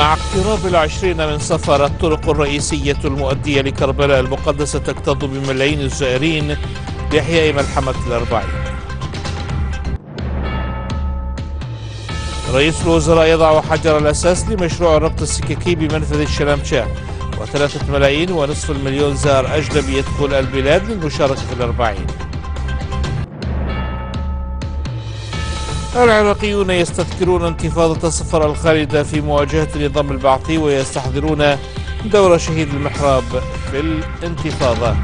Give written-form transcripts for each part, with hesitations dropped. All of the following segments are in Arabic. مع اقتراب العشرين من صفر، الطرق الرئيسية المؤدية لكربلاء المقدسة تكتظ بملايين الزائرين لإحياء ملحمة الأربعين. رئيس الوزراء يضع حجر الأساس لمشروع الربط السككي بمنفذ الشلمشاه، و3,500,000 زائر أجنبي يدخل البلاد للمشاركة في الأربعين. العراقيون يستذكرون انتفاضة صفر الخالدة في مواجهة النظام البعثي ويستحضرون دور شهيد المحراب في الانتفاضة.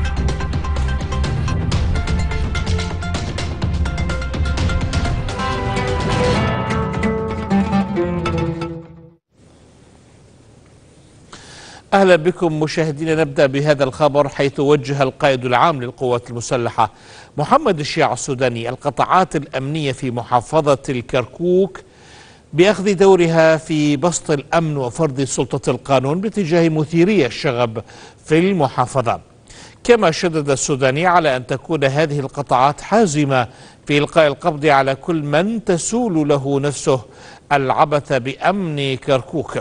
أهلا بكم مشاهدينا، نبدأ بهذا الخبر حيث وجه القائد العام للقوات المسلحة محمد شياع السوداني القطاعات الأمنية في محافظة الكركوك بأخذ دورها في بسط الأمن وفرض سلطة القانون باتجاه مثيري الشغب في المحافظة. كما شدد السوداني على أن تكون هذه القطاعات حازمة في إلقاء القبض على كل من تسول له نفسه العبث بأمن كركوك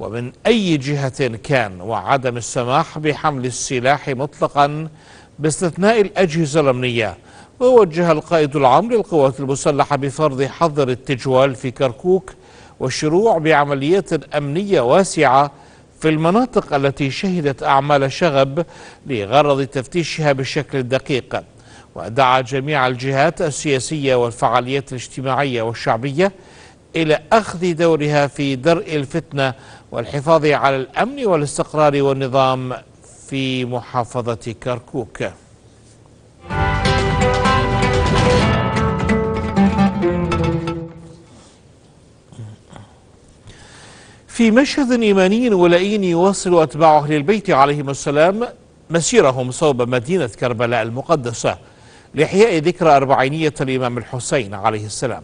ومن أي جهة كان، وعدم السماح بحمل السلاح مطلقا باستثناء الأجهزة الأمنية. ووجه القائد العام للقوات المسلحة بفرض حظر التجوال في كركوك والشروع بعمليات أمنية واسعة في المناطق التي شهدت أعمال شغب لغرض تفتيشها بشكل دقيق، ودعا جميع الجهات السياسية والفعاليات الاجتماعية والشعبية إلى أخذ دورها في درء الفتنة والحفاظ على الأمن والاستقرار والنظام في محافظة كركوك. في مشهد إيماني ولائي يواصل أتباع أهل البيت عليهم السلام مسيرهم صوب مدينة كربلاء المقدسة لإحياء ذكرى أربعينية الإمام الحسين عليه السلام.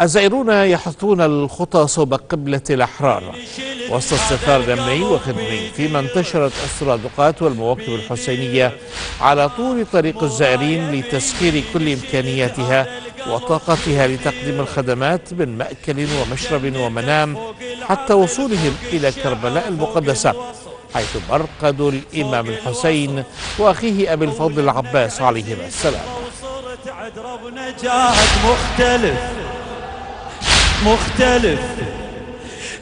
الزائرون يحطون الخطى صوب قبلة الأحرار وسط السفار الأمني وخدمي، فيما انتشرت الصنادقات والمواكب الحسينية على طول طريق الزائرين لتسخير كل إمكانياتها وطاقتها لتقديم الخدمات من مأكل ومشرب ومنام حتى وصولهم إلى كربلاء المقدسة، حيث مرقد الإمام الحسين وأخيه أبي الفضل العباس عليهما السلام. مختلف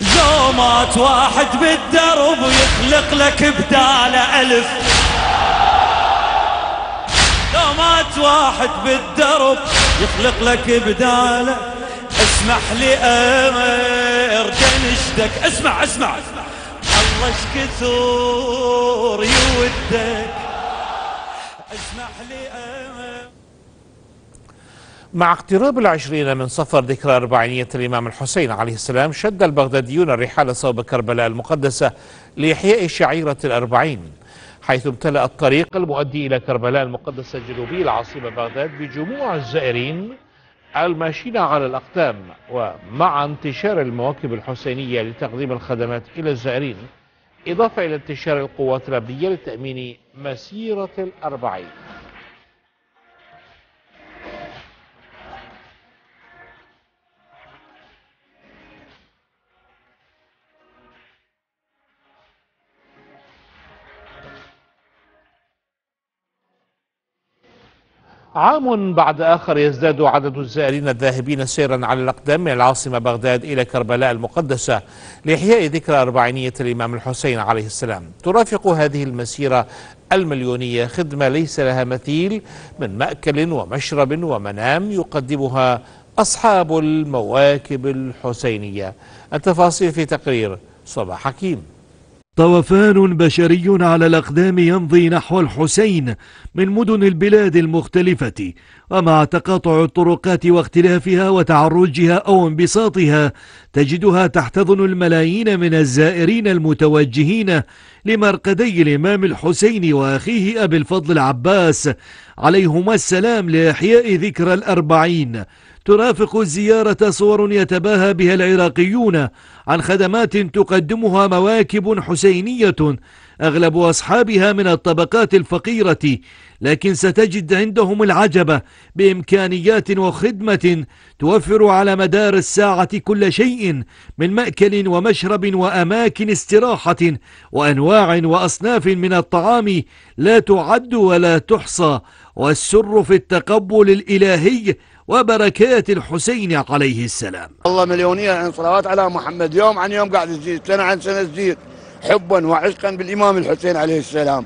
لو مات واحد بالدرب ويخلق لك بداله ألف، لو مات واحد بالدرب يخلق لك بداله. اسمح لي أمر جنشتك، اسمع الله شكثور يودك، اسمح لي أمر. مع اقتراب العشرين من صفر ذكرى أربعينية الإمام الحسين عليه السلام، شد البغداديون الرحالة صوب كربلاء المقدسة لإحياء شعيرة الأربعين، حيث امتلأ الطريق المؤدي إلى كربلاء المقدسة الجنوبية العاصمة بغداد بجموع الزائرين الماشين على الأقدام، ومع انتشار المواكب الحسينية لتقديم الخدمات إلى الزائرين، إضافة إلى انتشار القوات الأمنية لتأمين مسيرة الأربعين. عام بعد آخر يزداد عدد الزائرين الذاهبين سيرا على الأقدام من العاصمة بغداد إلى كربلاء المقدسة لإحياء ذكرى أربعينية الإمام الحسين عليه السلام. ترافق هذه المسيرة المليونية خدمة ليس لها مثيل من مأكل ومشرب ومنام يقدمها أصحاب المواكب الحسينية. التفاصيل في تقرير صباح حكيم. طوفان بشري على الأقدام يمضي نحو الحسين من مدن البلاد المختلفة، ومع تقاطع الطرقات واختلافها وتعرجها أو انبساطها تجدها تحتضن الملايين من الزائرين المتوجهين لمرقدي الإمام الحسين وأخيه أبي الفضل العباس عليهما السلام لإحياء ذكرى الأربعين، ترافق الزيارة صور يتباهى بها العراقيون عن خدمات تقدمها مواكب حسينية أغلب أصحابها من الطبقات الفقيرة، لكن ستجد عندهم العجب بإمكانيات وخدمة توفر على مدار الساعة كل شيء من مأكل ومشرب وأماكن استراحة وأنواع وأصناف من الطعام لا تعد ولا تحصى، والسر في التقبل الإلهي وبركات الحسين عليه السلام. الله مليونية عن صلوات على محمد، يوم عن يوم قاعد تزيد، سنة عن سنة تزيد، حبا وعشقا بالإمام الحسين عليه السلام.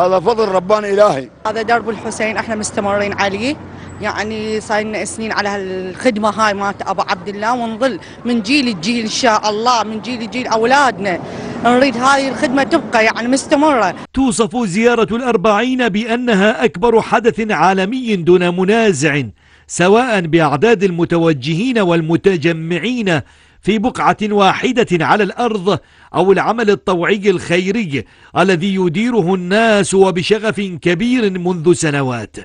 هذا فضل رباني إلهي. هذا درب الحسين، احنا مستمرين عليه، يعني صار لنا سنين على هالخدمة هاي مالت أبو عبد الله، ونظل من جيل لجيل إن شاء الله، من جيل لجيل أولادنا نريد هذه الخدمة تبقى يعني مستمرة. توصف زيارة الأربعين بأنها أكبر حدث عالمي دون منازع، سواء بأعداد المتوجهين والمتجمعين في بقعة واحدة على الأرض أو العمل الطوعي الخيري الذي يديره الناس وبشغف كبير منذ سنوات.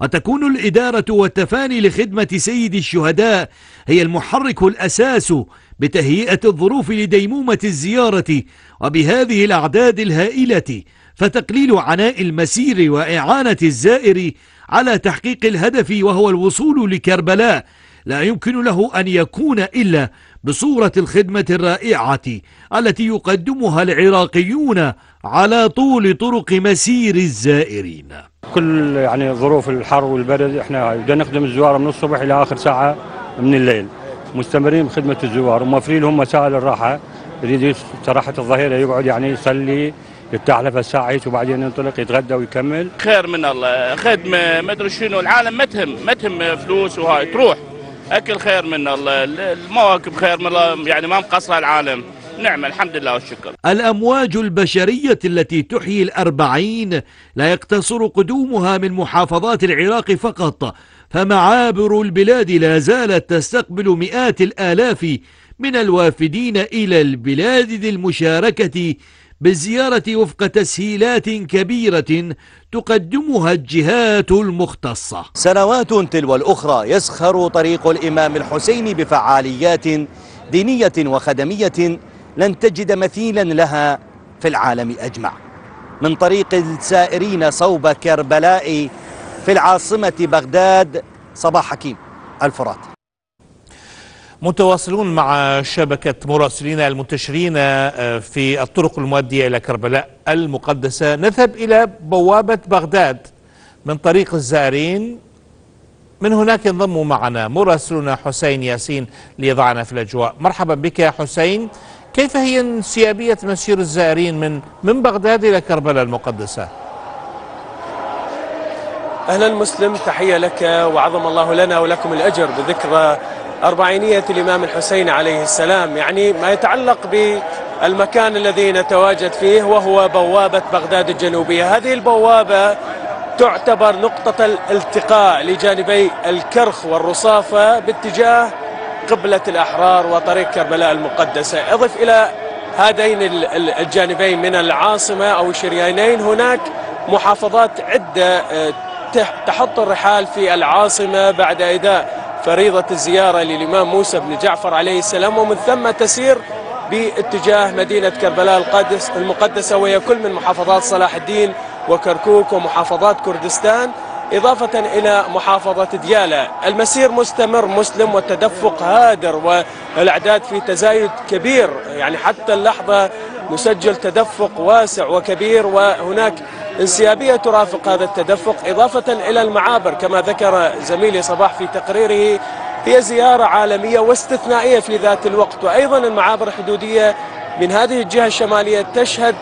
وتكون الإدارة والتفاني لخدمة سيد الشهداء هي المحرك الأساس بتهيئة الظروف لديمومة الزيارة وبهذه الأعداد الهائلة، فتقليل عناء المسير وإعانة الزائر على تحقيق الهدف وهو الوصول لكربلاء لا يمكن له أن يكون إلا بصورة الخدمة الرائعة التي يقدمها العراقيون على طول طرق مسير الزائرين. كل يعني ظروف الحر والبرد احنا بدنا نخدم الزوار من الصبح إلى آخر ساعة من الليل، مستمرين بخدمة الزوار وموفرين لهم مسائل الراحة، يريد صراحة الظهيرة يقعد يعني يصلي يرتاح له ساعة وبعدين ينطلق يتغدى ويكمل. خير من الله، خدمة ما ادري شنو، العالم ما تهم فلوس وهاي، تروح أكل خير من الله، المواكب خير من الله، يعني ما مقصرة العالم، نعمة الحمد لله والشكر. الأمواج البشرية التي تحيي الأربعين لا يقتصر قدومها من محافظات العراق فقط، فمعابر البلاد لا زالت تستقبل مئات الآلاف من الوافدين إلى البلاد للمشاركة بالزيارة وفق تسهيلات كبيرة تقدمها الجهات المختصة. سنوات تلو الأخرى يسخر طريق الإمام الحسين بفعاليات دينية وخدمية لن تجد مثيلا لها في العالم أجمع، من طريق السائرين صوب كربلاء في العاصمة بغداد. صباح حكيم، الفرات. متواصلون مع شبكة مراسلين المنتشرين في الطرق المؤدية إلى كربلاء المقدسة، نذهب إلى بوابة بغداد من طريق الزائرين. من هناك ينضم معنا مراسلنا حسين ياسين ليضعنا في الأجواء. مرحبا بك يا حسين، كيف هي انسيابية مسير الزائرين من بغداد إلى كربلاء المقدسة؟ أهلا مسلم، تحية لك وعظم الله لنا ولكم الأجر بذكرى أربعينية الإمام الحسين عليه السلام. يعني ما يتعلق بالمكان الذي نتواجد فيه وهو بوابة بغداد الجنوبية، هذه البوابة تعتبر نقطة الالتقاء لجانبي الكرخ والرصافة باتجاه قبلة الأحرار وطريق كربلاء المقدسة. أضف إلى هذين الجانبين من العاصمة أو الشريانين هناك محافظات عدة تحط الرحال في العاصمة بعد أداء فريضة الزيارة للإمام موسى بن جعفر عليه السلام، ومن ثم تسير باتجاه مدينة كربلاء المقدسة وهي كل من محافظات صلاح الدين وكركوك ومحافظات كردستان، إضافة إلى محافظة ديالى. المسير مستمر مسلم، والتدفق هادر والأعداد في تزايد كبير، يعني حتى اللحظة مسجل تدفق واسع وكبير، وهناك انسيابية ترافق هذا التدفق. إضافة إلى المعابر كما ذكر زميلي صباح في تقريره، هي زيارة عالمية واستثنائية في ذات الوقت، وأيضا المعابر الحدودية من هذه الجهة الشمالية تشهد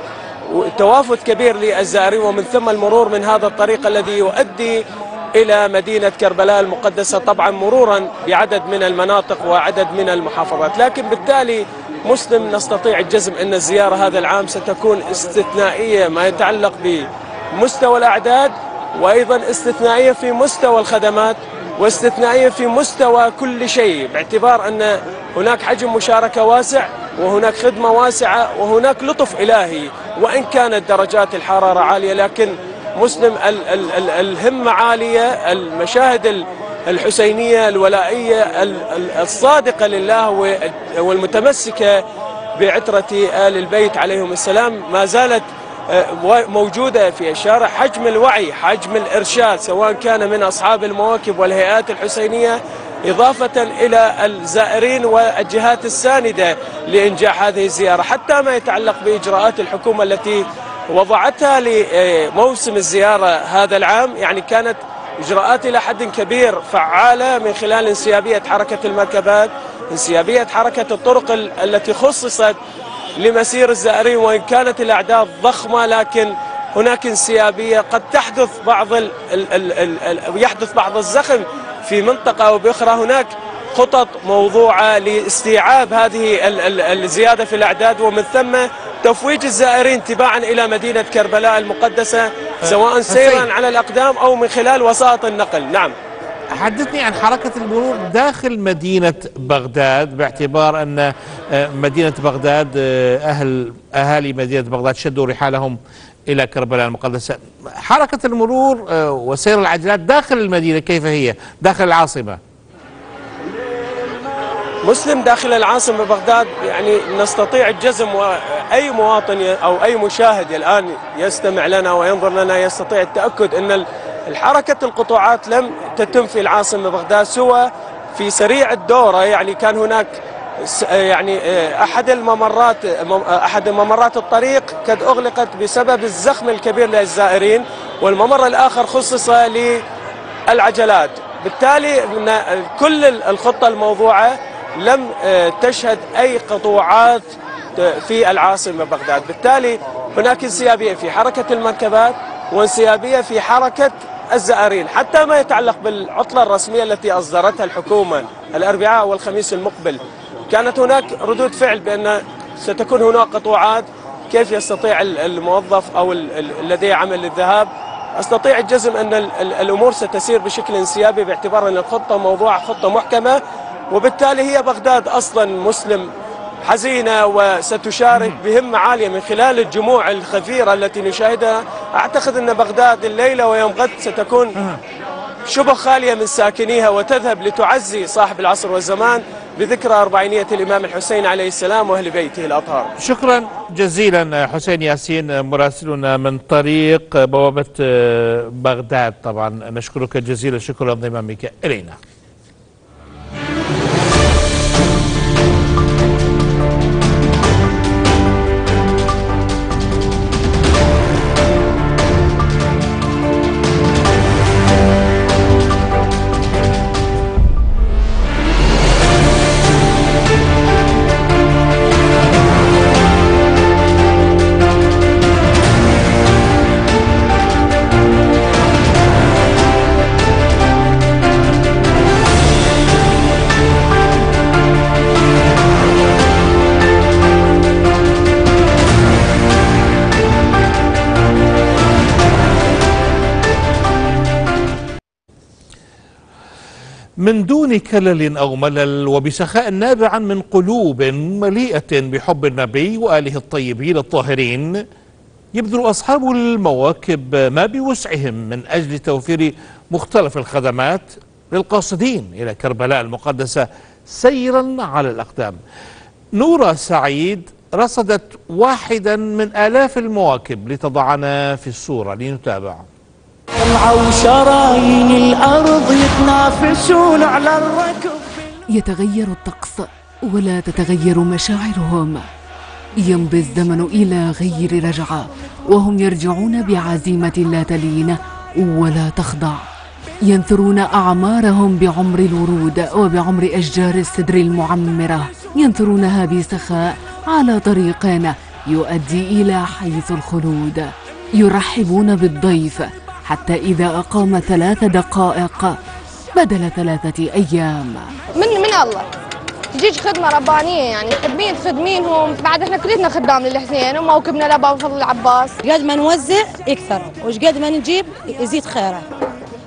توافد كبير للزائرين، ومن ثم المرور من هذا الطريق الذي يؤدي إلى مدينة كربلاء المقدسة، طبعا مرورا بعدد من المناطق وعدد من المحافظات. لكن بالتالي مسلم نستطيع الجزم أن الزيارة هذا العام ستكون استثنائية ما يتعلق بمستوى الأعداد، وأيضا استثنائية في مستوى الخدمات، واستثنائية في مستوى كل شيء، باعتبار أن هناك حجم مشاركة واسع وهناك خدمة واسعة وهناك لطف إلهي. وإن كانت درجات الحرارة عالية، لكن مسلم الهمة عالية، المشاهد الحسينية الولائية الصادقة لله والمتمسكة بعترة آل البيت عليهم السلام ما زالت موجودة في الشارع. حجم الوعي، حجم الإرشاد، سواء كان من أصحاب المواكب والهيئات الحسينية إضافة إلى الزائرين والجهات الساندة لإنجاح هذه الزيارة، حتى ما يتعلق بإجراءات الحكومة التي وضعتها لموسم الزيارة هذا العام، يعني كانت إجراءات إلى حد كبير فعالة من خلال انسيابية حركة المركبات، انسيابية حركة الطرق التي خصصت لمسير الزائرين، وإن كانت الأعداد ضخمة لكن هناك انسيابية. قد تحدث يحدث بعض الزخم في منطقة وبأخرى، هناك خطط موضوعة لاستيعاب هذه الزيادة في الأعداد ومن ثم تفويج الزائرين تباعا إلى مدينة كربلاء المقدسة سواء سيرا على الأقدام أو من خلال وسائط النقل. نعم، حدثني عن حركة المرور داخل مدينة بغداد، باعتبار أن مدينة بغداد أهالي مدينة بغداد شدوا رحالهم إلى كربلاء المقدسة. حركة المرور وسير العجلات داخل المدينة كيف هي داخل العاصمة؟ مسلم، داخل العاصمة بغداد يعني نستطيع الجزم، وأي مواطن أو أي مشاهد الآن يستمع لنا وينظر لنا يستطيع التأكد أن الحركة القطاعات لم تتم في العاصمة بغداد سوى في سريع الدورة. يعني كان هناك يعني أحد الممرات الطريق قد أغلقت بسبب الزخم الكبير للزائرين، والممر الآخر خصص للعجلات، بالتالي كل الخطة الموضوعة لم تشهد أي قطوعات في العاصمة بغداد. بالتالي هناك انسيابية في حركة المركبات وانسيابية في حركة الزائرين، حتى ما يتعلق بالعطلة الرسمية التي أصدرتها الحكومة الأربعاء والخميس المقبل. كانت هناك ردود فعل بأن ستكون هناك قطوعات، كيف يستطيع الموظف أو الذي عمل للذهاب. أستطيع الجزم أن الأمور ستسير بشكل انسيابي باعتبار أن الخطة موضوعة، خطة محكمة، وبالتالي هي بغداد أصلا مسلم حزينة وستشارك بهمة عالية من خلال الجموع الخفيرة التي نشاهدها. أعتقد أن بغداد الليلة ويوم غد ستكون شبه خالية من ساكنيها، وتذهب لتعزي صاحب العصر والزمان بذكرى أربعينية الإمام الحسين عليه السلام وأهل بيته الأطهار. شكرا جزيلا حسين ياسين مراسلنا من طريق بوابة بغداد، طبعا نشكرك جزيلا الشكر لانضمامك إلينا. من دون كلل أو ملل وبسخاء نابعا من قلوب مليئة بحب النبي وآله الطيبين الطاهرين، يبذل أصحاب المواكب ما بوسعهم من أجل توفير مختلف الخدمات للقاصدين إلى كربلاء المقدسة سيرا على الأقدام. نورا سعيد رصدت واحدا من آلاف المواكب لتضعنا في الصورة لنتابع. طلعوا شرايين الأرض يتنافسون على الركب. يتغير الطقس ولا تتغير مشاعرهم، يمضي الزمن إلى غير رجعة وهم يرجعون بعزيمة لا تلين ولا تخضع، ينثرون أعمارهم بعمر الورود وبعمر أشجار السدر المعمرة، ينثرونها بسخاء على طريق يؤدي إلى حيث الخلود. يرحبون بالضيف حتى إذا أقام 3 دقائق بدل 3 أيام. من الله تجيك خدمة ربانية، يعني تحبين تخدمينهم. بعد احنا كلنا خدام للحسين وموكبنا لأبي الفضل العباس. قد ما نوزع يكثر وقد ما نجيب يزيد خيره،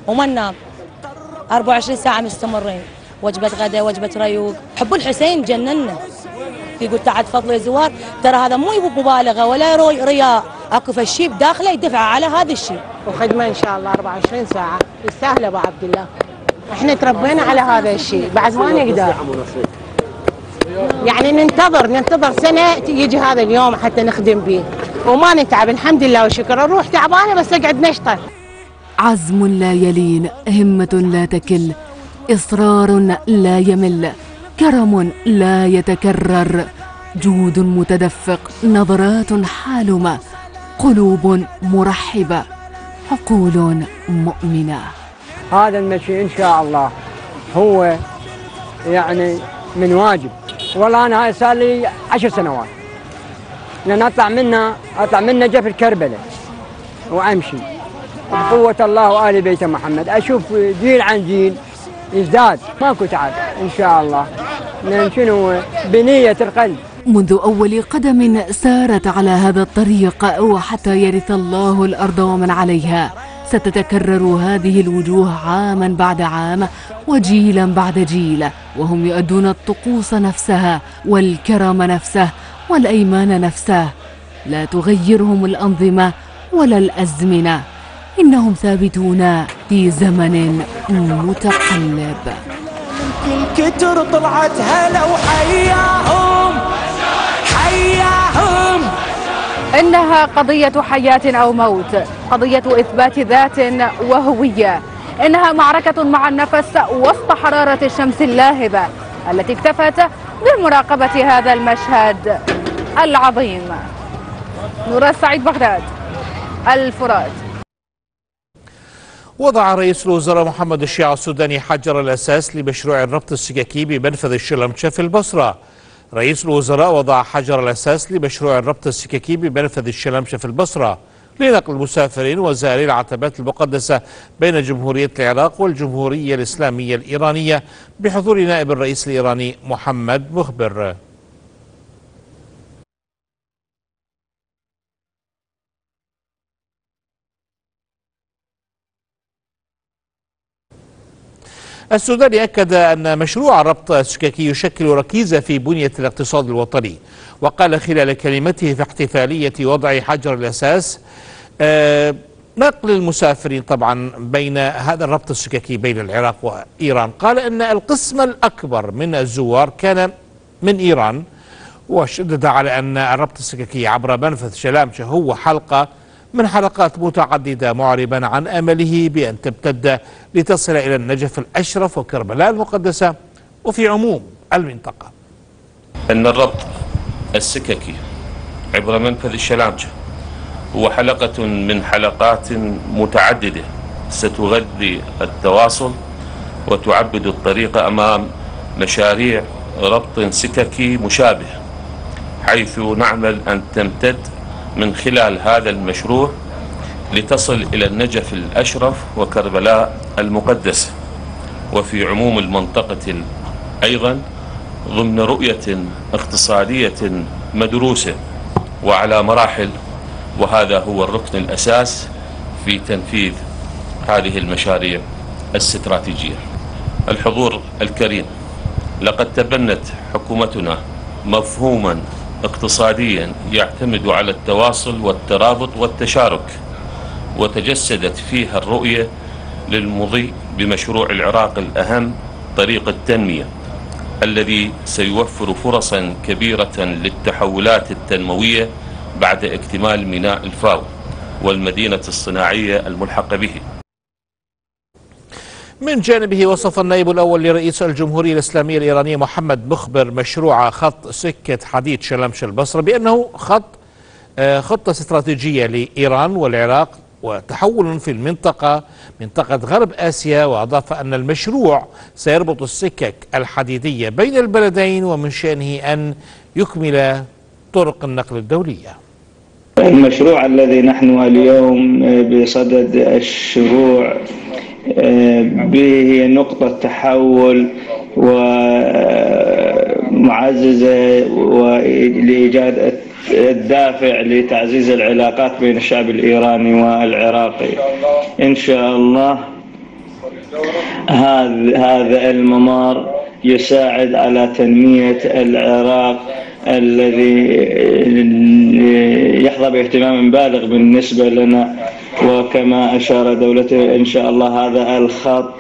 وما ننام 24 ساعة مستمرين، وجبة غدا وجبة ريوق. حب الحسين جننا، يقول تعال فضل الزوار. ترى هذا مو مبالغة ولا رياء، اكو فالشيب داخله يدفع على هذا الشيء. وخدمه ان شاء الله 24 ساعه، يستاهل ابو عبد الله. احنا تربينا على هذا الشيء، بعد ما نقدر يعني ننتظر سنه يجي هذا اليوم حتى نخدم به وما نتعب، الحمد لله وشكرا. نروح تعبانه بس اقعد نشطر. عزم لا يلين، همة لا تكل، إصرار لا يمل، كرم لا يتكرر، جود متدفق، نظرات حالمة، قلوب مرحبة، عقول مؤمنة. هذا المشي إن شاء الله هو يعني من واجب. والله أنا هاي صار لي 10 سنوات، لأن أطلع منه جف الكربلة وأمشي بقوة الله وآل بيت محمد، أشوف جيل عن جيل يزداد، ماكو تعب إن شاء الله، لأن شنو بنية القلب. منذ أول قدم سارت على هذا الطريق وحتى يرث الله الأرض ومن عليها، ستتكرر هذه الوجوه عاما بعد عام وجيلا بعد جيل، وهم يؤدون الطقوس نفسها والكرم نفسه والأيمان نفسه، لا تغيرهم الأنظمة ولا الأزمنة، إنهم ثابتون في زمن متقلب. يمكن كتر طلعت هلا وحياهم حياهم. إنها قضية حياة أو موت، قضية إثبات ذات وهوية، إنها معركة مع النفس وسط حرارة الشمس اللاهبة التي اكتفت بمراقبة هذا المشهد العظيم. نورا سعيد، بغداد، الفرات. وضع رئيس الوزراء محمد شياع السوداني حجر الأساس لمشروع الربط السككي بمنفذ الشلمشة في البصرة. رئيس الوزراء وضع حجر الأساس لمشروع الربط السككي بمنفذ الشلمشة في البصرة لنقل المسافرين وزائري العتبات المقدسة بين جمهورية العراق والجمهورية الإسلامية الإيرانية بحضور نائب الرئيس الإيراني محمد مخبر. السوداني أكد أن مشروع الربط السككي يشكل ركيزة في بنية الاقتصاد الوطني، وقال خلال كلمته في احتفالية وضع حجر الأساس نقل المسافرين طبعا بين هذا الربط السككي بين العراق وإيران، قال أن القسم الأكبر من الزوار كان من إيران، وشدد على أن الربط السككي عبر منفذ شلامشة هو حلقة من حلقات متعددة، معربا عن أمله بأن تمتد لتصل إلى النجف الأشرف وكربلاء المقدسة وفي عموم المنطقة. أن الربط السككي عبر منفذ الشلامشة هو حلقة من حلقات متعددة ستغذي التواصل وتعبد الطريق أمام مشاريع ربط سككي مشابه، حيث نعمل أن تمتد من خلال هذا المشروع لتصل إلى النجف الأشرف وكربلاء المقدسة وفي عموم المنطقة أيضا، ضمن رؤية اقتصادية مدروسة وعلى مراحل، وهذا هو الركن الأساس في تنفيذ هذه المشاريع الاستراتيجية. الحضور الكريم، لقد تبنت حكومتنا مفهوما اقتصاديا يعتمد على التواصل والترابط والتشارك، وتجسدت فيها الرؤية للمضي بمشروع العراق الأهم طريق التنمية، الذي سيوفر فرصا كبيرة للتحولات التنموية بعد اكتمال ميناء الفاو والمدينة الصناعية الملحقة به. من جانبه وصف النائب الأول لرئيس الجمهورية الإسلامية الإيرانية محمد مخبر مشروع خط سكة حديد شلمشة البصرة بأنه خطة استراتيجية لإيران والعراق وتحول في المنطقة منطقة غرب آسيا، وأضاف أن المشروع سيربط السكك الحديدية بين البلدين ومن شأنه أن يكمل طرق النقل الدولية. المشروع الذي نحن اليوم بصدد الشروع به نقطة تحول ومعززة لإيجاد الدافع لتعزيز العلاقات بين الشعب الإيراني والعراقي. إن شاء الله هذا الممر يساعد على تنمية العراق الذي يحظى باهتمام بالغ بالنسبة لنا، وكما أشار دولته إن شاء الله هذا الخط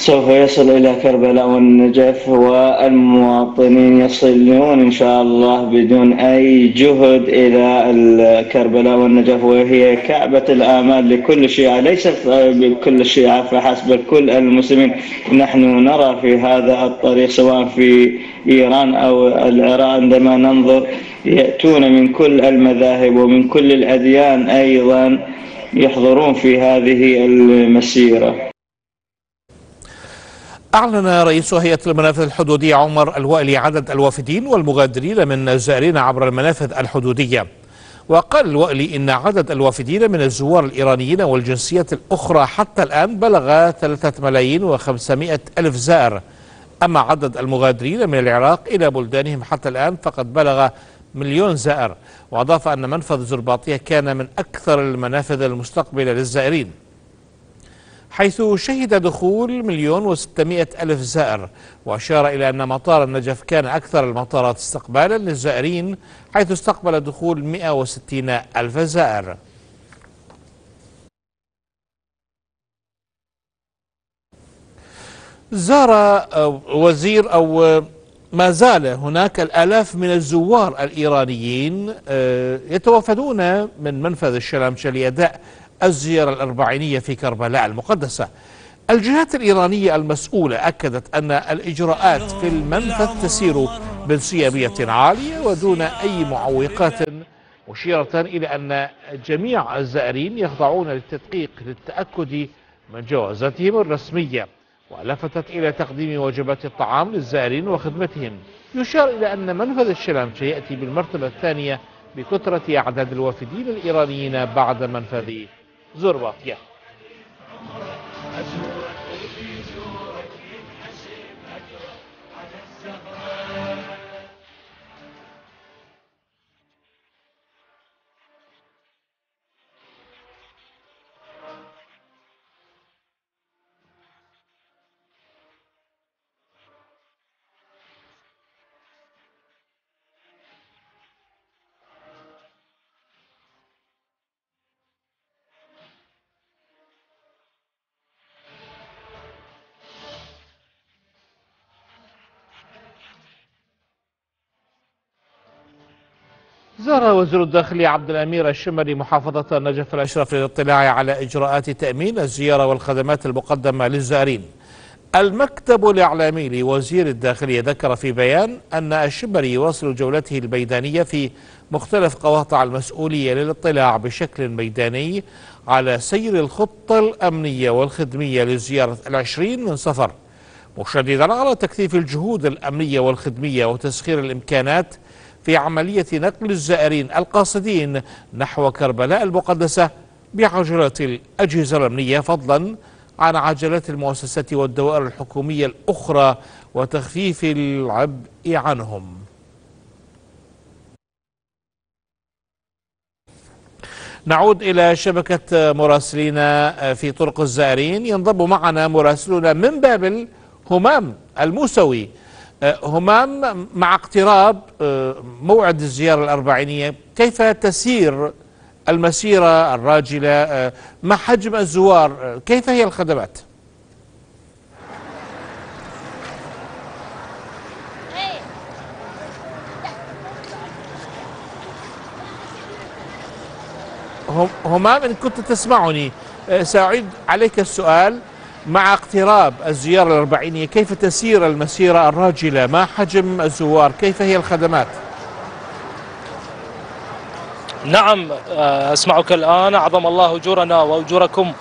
سوف يصل إلى كربلاء والنجف، والمواطنين يصلون إن شاء الله بدون أي جهد إلى كربلاء والنجف، وهي كعبة الآمال لكل الشيعة، ليست بكل الشيعة فحسب، كل المسلمين. نحن نرى في هذا الطريق سواء في إيران أو العراق، عندما ننظر يأتون من كل المذاهب ومن كل الأديان أيضا يحضرون في هذه المسيرة. أعلن رئيس هيئة المنافذ الحدودية عمر الوالي عدد الوافدين والمغادرين من الزائرين عبر المنافذ الحدودية. وقال الوالي إن عدد الوافدين من الزوار الإيرانيين والجنسيات الأخرى حتى الآن بلغ 3,500,000 زائر، أما عدد المغادرين من العراق إلى بلدانهم حتى الآن فقد بلغ 1,000,000 زائر. وأضاف أن منفذ زرباطية كان من أكثر المنافذ المستقبلة للزائرين، حيث شهد دخول 1,600,000 زائر. وأشار إلى أن مطار النجف كان أكثر المطارات استقبالا للزائرين، حيث استقبل دخول 160,000 زائر. زار وزير أو ما زال هناك الآلاف من الزوار الإيرانيين يتوافدون من منفذ الشلمشلي أداء الزيارة الأربعينية في كربلاء المقدسة. الجهات الإيرانية المسؤولة أكدت أن الإجراءات في المنفذ تسير بانسيابية عالية ودون أي معوقات، مشيرة إلى أن جميع الزائرين يخضعون للتدقيق للتأكد من جوازاتهم الرسمية، ولفتت إلى تقديم وجبات الطعام للزائرين وخدمتهم. يشار إلى أن منفذ الشلمش يأتي بالمرتبة الثانية بكثرة أعداد الوافدين الإيرانيين بعد منفذ زرباطية. زار وزير الداخلية عبد الأمير الشمري محافظة النجف الأشرف للاطلاع على إجراءات تأمين الزيارة والخدمات المقدمة للزائرين. المكتب الإعلامي لوزير الداخلية ذكر في بيان أن الشمري يواصل جولته الميدانية في مختلف قواطع المسؤولية للاطلاع بشكل ميداني على سير الخطة الأمنية والخدمية لزيارة 20 من صفر، مشددا على تكثيف الجهود الأمنية والخدمية وتسخير الإمكانات في عملية نقل الزائرين القاصدين نحو كربلاء المقدسة بعجلات الأجهزة الأمنية، فضلا عن عجلات المؤسسات والدوائر الحكومية الأخرى وتخفيف العبء عنهم. نعود إلى شبكة مراسلينا في طرق الزائرين. ينضم معنا مراسلنا من بابل همام الموسوي. همام، مع اقتراب موعد الزيارة الأربعينية كيف تسير المسيرة الراجلة؟ ما حجم الزوار؟ كيف هي الخدمات؟ همام، إن كنت تسمعني سأعيد عليك السؤال. مع اقتراب الزيارة الأربعينية كيف تسير المسيرة الراجلة؟ ما حجم الزوار؟ كيف هي الخدمات؟ نعم أسمعك الآن. أعظم الله أجورنا وأجوركم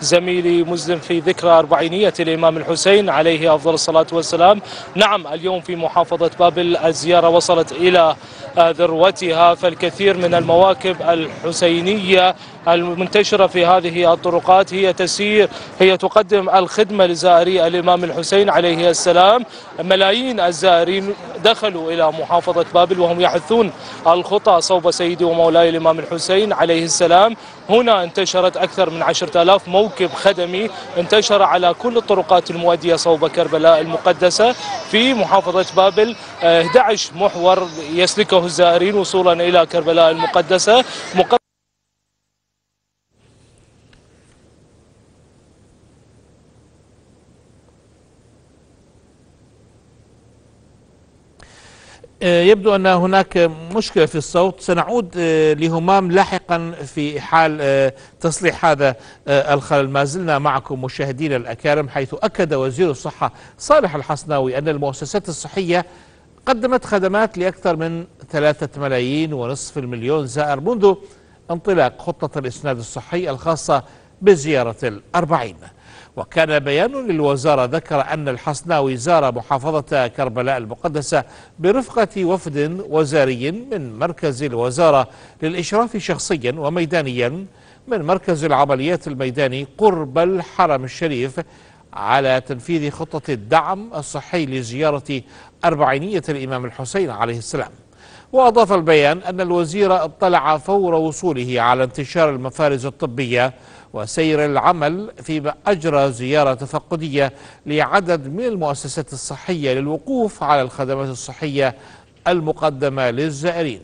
زميلي مسلم في ذكرى أربعينية الإمام الحسين عليه أفضل الصلاة والسلام. نعم، اليوم في محافظة بابل الزيارة وصلت إلى ذروتها، فالكثير من المواكب الحسينية المنتشرة في هذه الطرقات هي تقدم الخدمة لزائري الإمام الحسين عليه السلام. ملايين الزائرين دخلوا إلى محافظة بابل وهم يحثون الخطى صوب سيدي ومولاي الإمام الحسين عليه السلام. هنا انتشرت أكثر من 10,000 موكب خدمي، انتشر على كل الطرقات المؤدية صوب كربلاء المقدسة. في محافظة بابل 11 محور يسلكه الزائرين وصولا إلى كربلاء المقدسة. يبدو أن هناك مشكلة في الصوت. سنعود لهمام لاحقا في حال تصليح هذا الخلل. ما زلنا معكم مشاهدين الأكارم، حيث أكد وزير الصحة صالح الحصناوي أن المؤسسات الصحية قدمت خدمات لأكثر من 3,5 مليون زائر منذ انطلاق خطة الإسناد الصحي الخاصة بزيارة ال40. وكان بيان للوزارة ذكر أن الحصناوي زار محافظة كربلاء المقدسة برفقة وفد وزاري من مركز الوزارة للإشراف شخصيا وميدانيا من مركز العمليات الميداني قرب الحرم الشريف على تنفيذ خطة الدعم الصحي لزيارة 40ة الإمام الحسين عليه السلام. وأضاف البيان أن الوزير اطلع فور وصوله على انتشار المفارز الطبية وسير العمل، فيما أجرى زيارة تفقدية لعدد من المؤسسات الصحية للوقوف على الخدمات الصحية المقدمة للزائرين.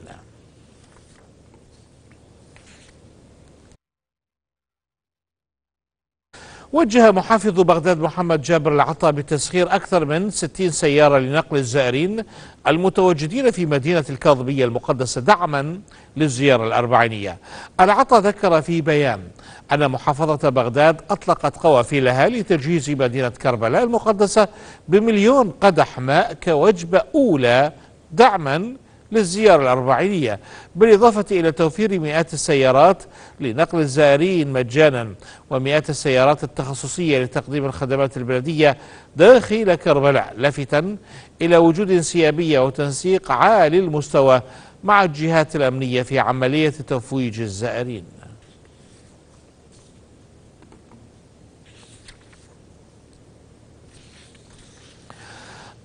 وجه محافظ بغداد محمد جابر العطاء بتسخير أكثر من 60 سيارة لنقل الزائرين المتواجدين في مدينة الكاظمية المقدسة دعما للزيارة 40. العطاء ذكر في بيان أن محافظة بغداد أطلقت قوافلها لتجهيز مدينة كربلاء المقدسة ب1,000,000 قدح ماء كوجبة أولى دعما للزيارة 40، بالإضافة إلى توفير مئات السيارات لنقل الزائرين مجانا ومئات السيارات التخصصية لتقديم الخدمات البلدية داخل كربلاء، لافتا إلى وجود انسيابية وتنسيق عالي المستوى مع الجهات الأمنية في عملية تفويج الزائرين.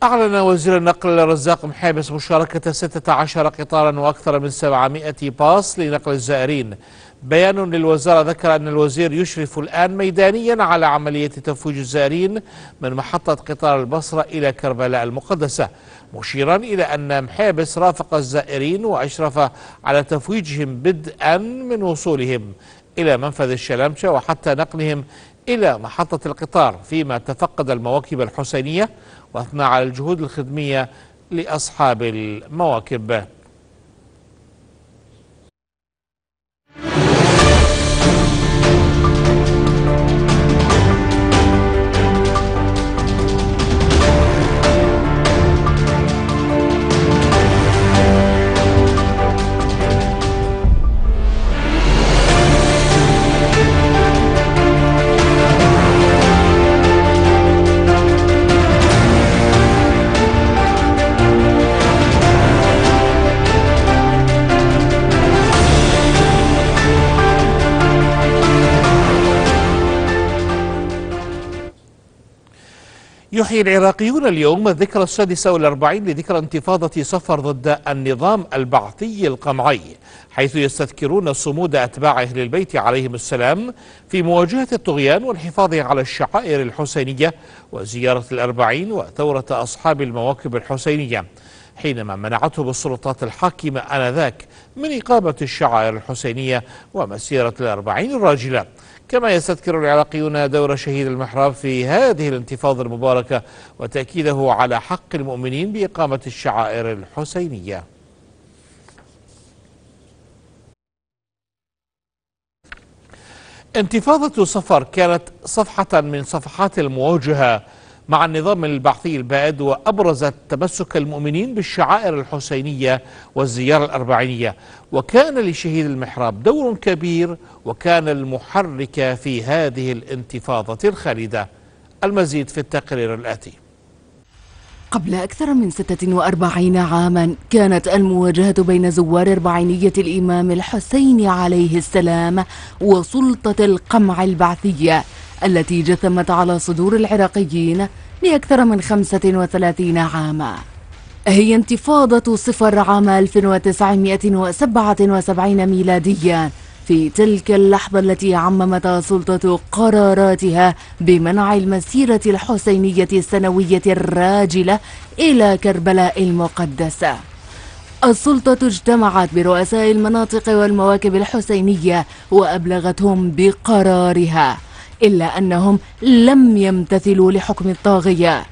أعلن وزير النقل رزاق محابس مشاركة 16 قطارا وأكثر من 700 باص لنقل الزائرين. بيان للوزارة ذكر أن الوزير يشرف الآن ميدانيا على عملية تفويج الزائرين من محطة قطار البصرة إلى كربلاء المقدسة، مشيرا إلى أن محابس رافق الزائرين وأشرف على تفويجهم بدءا من وصولهم إلى منفذ الشلامشة وحتى نقلهم إلى محطة القطار، فيما تفقد المواكب الحسينية واثنى على الجهود الخدمية لأصحاب المواكب. يحيي العراقيون اليوم الذكرى 46 لذكرى انتفاضة صفر ضد النظام البعثي القمعي، حيث يستذكرون صمود أتباعه للبيت عليهم السلام في مواجهة الطغيان والحفاظ على الشعائر الحسينية وزيارة 40 وثورة أصحاب المواكب الحسينية، حينما منعتهم السلطات الحاكمة آنذاك من إقامة الشعائر الحسينية ومسيرة 40 الراجلة. كما يستذكر العراقيون دور شهيد المحراب في هذه الانتفاضة المباركة وتأكيده على حق المؤمنين بإقامة الشعائر الحسينية. انتفاضة صفر كانت صفحة من صفحات المواجهة مع النظام البعثي البائد، وأبرزت تمسك المؤمنين بالشعائر الحسينية والزيارة 40، وكان لشهيد المحراب دور كبير وكان المحرك في هذه الانتفاضة الخالدة. المزيد في التقرير الآتي. قبل أكثر من 46 عاما كانت المواجهة بين زوار 40ة الإمام الحسين عليه السلام وسلطة القمع البعثية التي جثمت على صدور العراقيين لأكثر من 35 عاما. هي انتفاضة صفر عام 1977 ميلاديا، في تلك اللحظة التي عممت سلطة قراراتها بمنع المسيرة الحسينية السنوية الراجلة إلى كربلاء المقدسة. السلطة اجتمعت برؤساء المناطق والمواكب الحسينية وأبلغتهم بقرارها، إلا أنهم لم يمتثلوا لحكم الطاغية.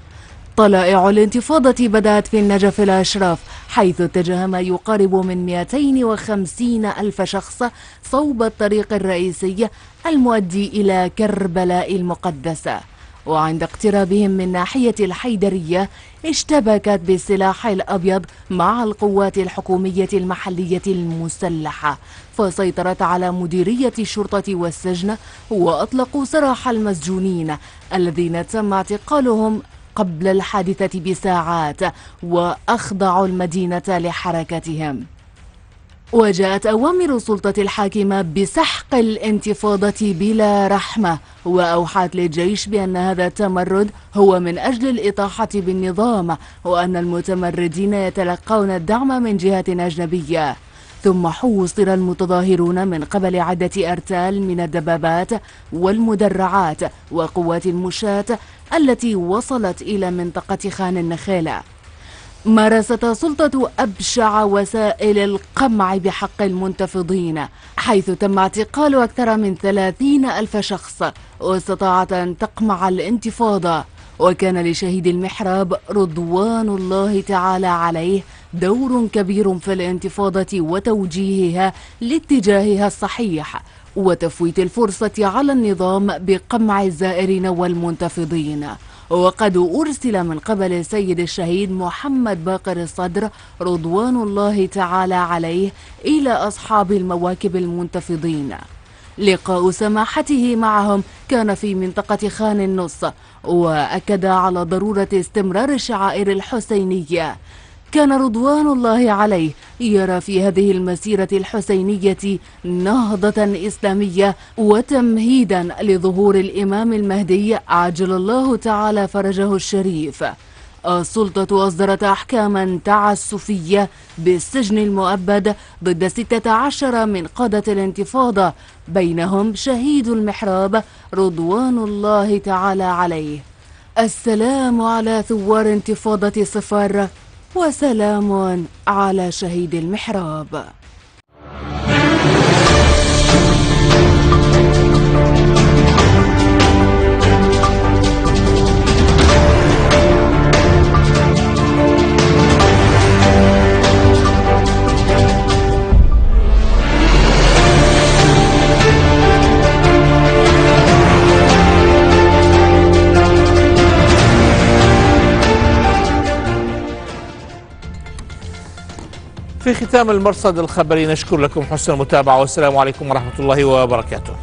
طلائع الانتفاضة بدأت في النجف الأشراف، حيث اتجه ما يقارب من 250 ألف شخص صوب الطريق الرئيسي المؤدي إلى كربلاء المقدسة. وعند اقترابهم من ناحية الحيدرية اشتبكت بالسلاح الأبيض مع القوات الحكومية المحلية المسلحة، فسيطرت على مديرية الشرطة والسجن وأطلقوا سراح المسجونين الذين تم اعتقالهم قبل الحادثة بساعات، وأخضعوا المدينة لحركتهم. وجاءت أوامر السلطة الحاكمة بسحق الانتفاضة بلا رحمة، وأوحت للجيش بأن هذا التمرد هو من أجل الإطاحة بالنظام، وأن المتمردين يتلقون الدعم من جهة أجنبية. ثم حوصر المتظاهرون من قبل عدة أرتال من الدبابات والمدرعات وقوات المشاة التي وصلت إلى منطقة خان النخيلة. مارست سلطة أبشع وسائل القمع بحق المنتفضين، حيث تم اعتقال أكثر من 30 ألف شخص، واستطاعت أن تقمع الانتفاضة. وكان لشهيد المحراب رضوان الله تعالى عليه دور كبير في الانتفاضة وتوجيهها لاتجاهها الصحيح، وتفويت الفرصة على النظام بقمع الزائرين والمنتفضين. وقد أرسل من قبل السيد الشهيد محمد باقر الصدر رضوان الله تعالى عليه إلى أصحاب المواكب المنتفضين. لقاء سماحته معهم كان في منطقة خان النص، وأكد على ضرورة استمرار الشعائر الحسينية. كان رضوان الله عليه يرى في هذه المسيرة الحسينية نهضة إسلامية وتمهيدا لظهور الإمام المهدي عجل الله تعالى فرجه الشريف. السلطة أصدرت أحكاما تعسفية بالسجن المؤبد ضد 16 من قادة الانتفاضة، بينهم شهيد المحراب رضوان الله تعالى عليه. السلام على ثوار انتفاضة صفر، وسلام على شهيد المحراب. في ختام المرصد الخبري نشكر لكم حسن المتابعة، والسلام عليكم ورحمة الله وبركاته.